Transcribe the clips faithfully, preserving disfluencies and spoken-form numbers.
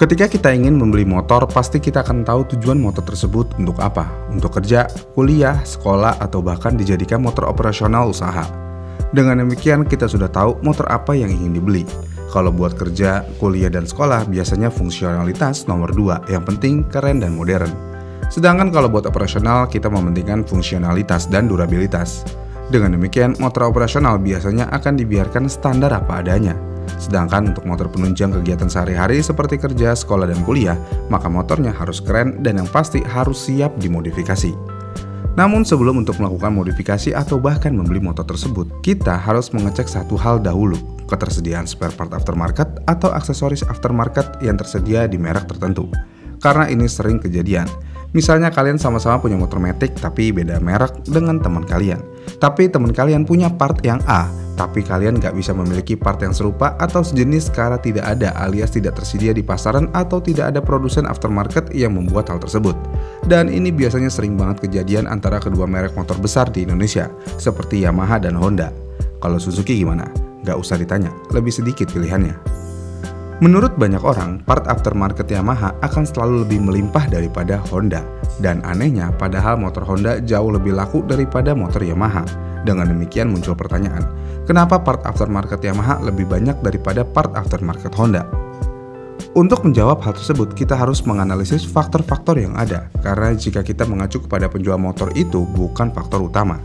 Ketika kita ingin membeli motor, pasti kita akan tahu tujuan motor tersebut untuk apa. Untuk kerja, kuliah, sekolah, atau bahkan dijadikan motor operasional usaha. Dengan demikian, kita sudah tahu motor apa yang ingin dibeli. Kalau buat kerja, kuliah, dan sekolah, biasanya fungsionalitas nomor dua, yang penting, keren, dan modern. Sedangkan kalau buat operasional, kita mementingkan fungsionalitas dan durabilitas. Dengan demikian, motor operasional biasanya akan dibiarkan standar apa adanya. Sedangkan untuk motor penunjang kegiatan sehari-hari seperti kerja, sekolah, dan kuliah, maka motornya harus keren dan yang pasti harus siap dimodifikasi. Namun sebelum untuk melakukan modifikasi atau bahkan membeli motor tersebut, kita harus mengecek satu hal dahulu, ketersediaan spare part aftermarket atau aksesoris aftermarket yang tersedia di merek tertentu. Karena ini sering kejadian. Misalnya kalian sama-sama punya motor matic tapi beda merek dengan teman kalian. Tapi teman kalian punya part yang A, tapi kalian nggak bisa memiliki part yang serupa atau sejenis karena tidak ada alias tidak tersedia di pasaran atau tidak ada produsen aftermarket yang membuat hal tersebut. Dan ini biasanya sering banget kejadian antara kedua merek motor besar di Indonesia, seperti Yamaha dan Honda. Kalau Suzuki gimana? Nggak usah ditanya, lebih sedikit pilihannya. Menurut banyak orang, part aftermarket Yamaha akan selalu lebih melimpah daripada Honda. Dan anehnya, padahal motor Honda jauh lebih laku daripada motor Yamaha. Dengan demikian muncul pertanyaan, kenapa part aftermarket Yamaha lebih banyak daripada part aftermarket Honda? Untuk menjawab hal tersebut, kita harus menganalisis faktor-faktor yang ada. Karena jika kita mengacu kepada penjual motor itu bukan faktor utama.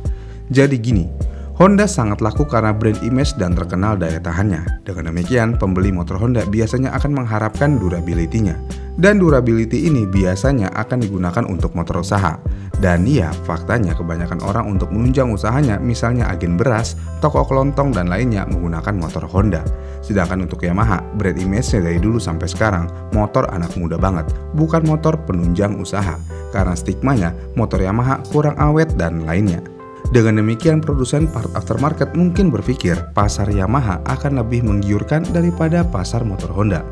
Jadi gini, Honda sangat laku karena brand image dan terkenal daya tahannya. Dengan demikian, pembeli motor Honda biasanya akan mengharapkan durability-nya. Dan durability ini biasanya akan digunakan untuk motor usaha. Dan iya, faktanya kebanyakan orang untuk menunjang usahanya, misalnya agen beras, toko kelontong, dan lainnya menggunakan motor Honda. Sedangkan untuk Yamaha, brand image-nya dari dulu sampai sekarang, motor anak muda banget, bukan motor penunjang usaha. Karena stigmanya, motor Yamaha kurang awet dan lainnya. Dengan demikian, produsen part aftermarket mungkin berpikir pasar Yamaha akan lebih menggiurkan daripada pasar motor Honda.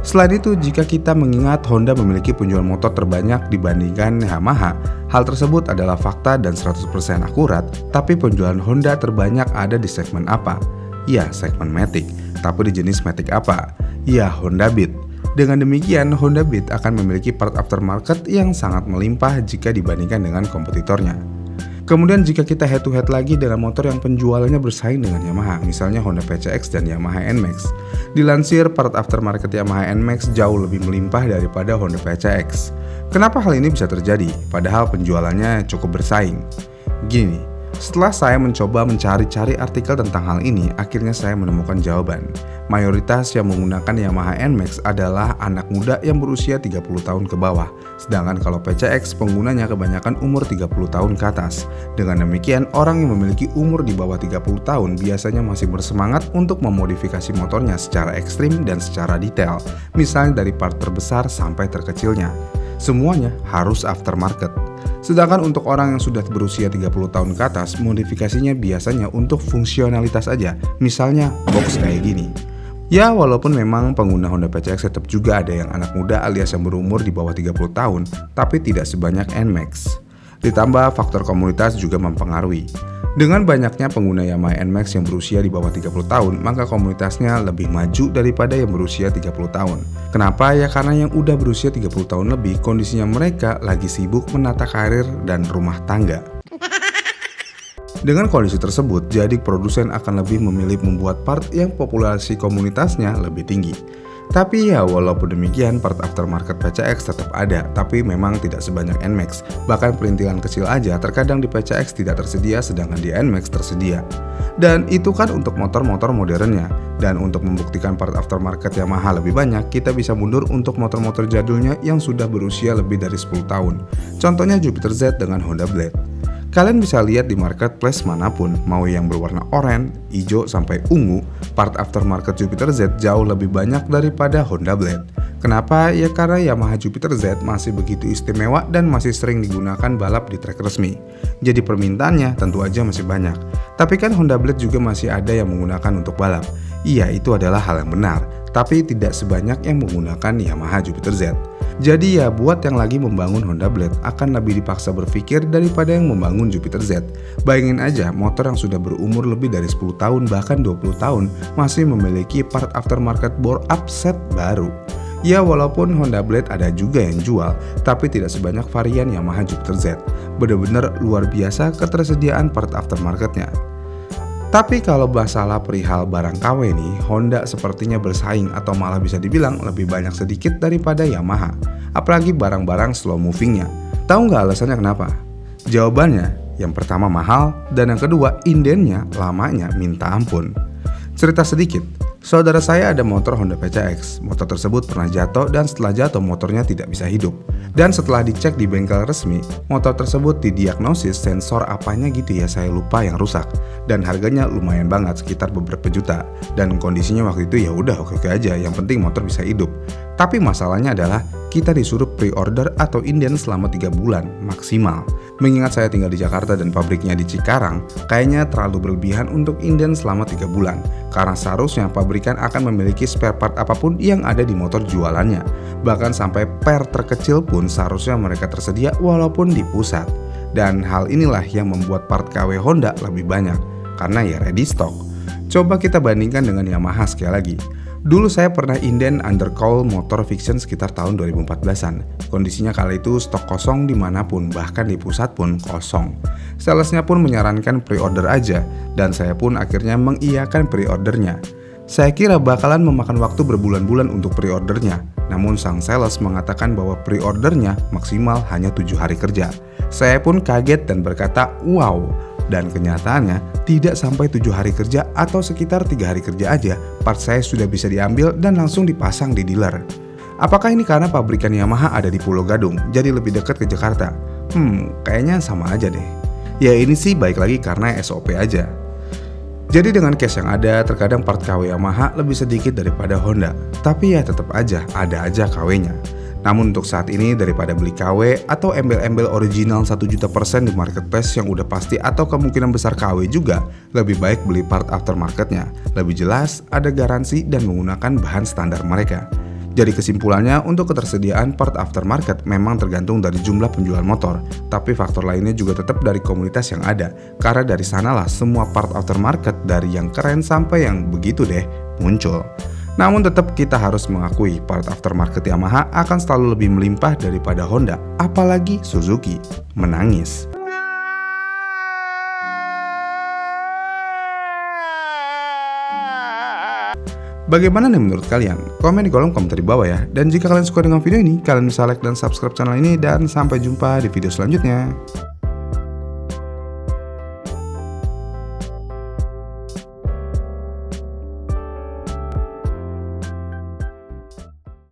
Selain itu, jika kita mengingat Honda memiliki penjual motor terbanyak dibandingkan Yamaha, hal tersebut adalah fakta dan seratus persen akurat, tapi penjualan Honda terbanyak ada di segmen apa? Ya, segmen Matic. Tapi di jenis Matic apa? Ya, Honda Beat. Dengan demikian, Honda Beat akan memiliki part aftermarket yang sangat melimpah jika dibandingkan dengan kompetitornya. Kemudian jika kita head to head lagi dengan motor yang penjualannya bersaing dengan Yamaha, misalnya Honda P C X dan Yamaha NMax. Dilansir, part aftermarket Yamaha NMax jauh lebih melimpah daripada Honda P C X. Kenapa hal ini bisa terjadi, padahal penjualannya cukup bersaing? Gini, setelah saya mencoba mencari-cari artikel tentang hal ini, akhirnya saya menemukan jawaban. Mayoritas yang menggunakan Yamaha NMax adalah anak muda yang berusia tiga puluh tahun ke bawah. Sedangkan kalau P C X, penggunanya kebanyakan umur tiga puluh tahun ke atas. Dengan demikian, orang yang memiliki umur di bawah tiga puluh tahun biasanya masih bersemangat untuk memodifikasi motornya secara ekstrim dan secara detail. Misalnya dari part terbesar sampai terkecilnya. Semuanya harus aftermarket. Sedangkan untuk orang yang sudah berusia tiga puluh tahun ke atas, modifikasinya biasanya untuk fungsionalitas aja, misalnya box kayak gini. Ya, walaupun memang pengguna Honda P C X tetap juga ada yang anak muda alias yang berumur di bawah tiga puluh tahun, tapi tidak sebanyak NMax. Ditambah faktor komunitas juga mempengaruhi. Dengan banyaknya pengguna Yamaha NMax yang berusia di bawah tiga puluh tahun, maka komunitasnya lebih maju daripada yang berusia tiga puluh tahun. Kenapa? Ya karena yang udah berusia tiga puluh tahun lebih, kondisinya mereka lagi sibuk menata karir dan rumah tangga. Dengan kondisi tersebut, jadi produsen akan lebih memilih membuat part yang populasi komunitasnya lebih tinggi. Tapi ya, walaupun demikian, part aftermarket P C X tetap ada, tapi memang tidak sebanyak NMax. Bahkan perintilan kecil aja, terkadang di P C X tidak tersedia, sedangkan di NMax tersedia. Dan itu kan untuk motor-motor modernnya. Dan untuk membuktikan part aftermarket Yamaha lebih banyak, kita bisa mundur untuk motor-motor jadulnya yang sudah berusia lebih dari sepuluh tahun. Contohnya Jupiter Z dengan Honda Blade. Kalian bisa lihat di marketplace manapun, mau yang berwarna oranye, hijau, sampai ungu, part aftermarket Jupiter Z jauh lebih banyak daripada Honda Blade. Kenapa? Ya karena Yamaha Jupiter Z masih begitu istimewa dan masih sering digunakan balap di trek resmi. Jadi permintaannya tentu aja masih banyak. Tapi kan Honda Blade juga masih ada yang menggunakan untuk balap. Iya, itu adalah hal yang benar, tapi tidak sebanyak yang menggunakan Yamaha Jupiter Z. Jadi ya, buat yang lagi membangun Honda Blade akan lebih dipaksa berpikir daripada yang membangun Jupiter Z. Bayangin aja, motor yang sudah berumur lebih dari sepuluh tahun bahkan dua puluh tahun masih memiliki part aftermarket bore up set baru. Ya, walaupun Honda Blade ada juga yang jual, tapi tidak sebanyak varian Yamaha Jupiter Z. Bener-bener luar biasa ketersediaan part aftermarketnya. Tapi kalau masalah perihal barang K W nih, Honda sepertinya bersaing atau malah bisa dibilang lebih banyak sedikit daripada Yamaha. Apalagi barang-barang slow movingnya. Tahu nggak alasannya kenapa? Jawabannya, yang pertama mahal, dan yang kedua indennya lamanya minta ampun. Cerita sedikit, saudara saya ada motor Honda P C X. Motor tersebut pernah jatuh dan setelah jatuh motornya tidak bisa hidup. Dan setelah dicek di bengkel resmi, motor tersebut didiagnosis sensor apanya gitu ya, saya lupa, yang rusak. Dan harganya lumayan banget, sekitar beberapa juta. Dan kondisinya waktu itu ya udah oke-oke aja, yang penting motor bisa hidup. Tapi masalahnya adalah kita disuruh pre-order atau inden selama tiga bulan maksimal. Mengingat saya tinggal di Jakarta dan pabriknya di Cikarang, kayaknya terlalu berlebihan untuk inden selama tiga bulan. Karena seharusnya pabrikan akan memiliki spare part apapun yang ada di motor jualannya. Bahkan sampai per terkecil pun seharusnya mereka tersedia walaupun di pusat. Dan hal inilah yang membuat part K W Honda lebih banyak, karena ya ready stock. Coba kita bandingkan dengan Yamaha sekali lagi. Dulu saya pernah inden undercowl Motor Fiction sekitar tahun dua ribu empat belasan. Kondisinya kala itu stok kosong dimanapun, bahkan di pusat pun kosong. Salesnya pun menyarankan pre-order aja, dan saya pun akhirnya mengiyakan pre-ordernya. Saya kira bakalan memakan waktu berbulan-bulan untuk pre-ordernya, namun sang sales mengatakan bahwa pre-ordernya maksimal hanya tujuh hari kerja. Saya pun kaget dan berkata, wow! Dan kenyataannya tidak sampai tujuh hari kerja atau sekitar tiga hari kerja aja part saya sudah bisa diambil dan langsung dipasang di dealer. Apakah ini karena pabrikan Yamaha ada di Pulau Gadung jadi lebih dekat ke Jakarta? Hmm, kayaknya sama aja deh. Ya ini sih baik lagi karena S O P aja. Jadi dengan case yang ada, terkadang part K W Yamaha lebih sedikit daripada Honda. Tapi ya tetap aja, ada aja K W-nya. Namun untuk saat ini daripada beli K W atau embel-embel original satu juta persen di marketplace yang udah pasti atau kemungkinan besar K W juga, lebih baik beli part aftermarketnya. Lebih jelas, ada garansi dan menggunakan bahan standar mereka. Jadi kesimpulannya, untuk ketersediaan part aftermarket memang tergantung dari jumlah penjual motor, tapi faktor lainnya juga tetap dari komunitas yang ada, karena dari sanalah semua part aftermarket dari yang keren sampai yang begitu deh muncul. Namun tetap kita harus mengakui part aftermarket Yamaha akan selalu lebih melimpah daripada Honda, apalagi Suzuki. Menangis. Bagaimana nih menurut kalian? Komen di kolom komentar di bawah ya. Dan jika kalian suka dengan video ini, kalian bisa like dan subscribe channel ini, dan sampai jumpa di video selanjutnya.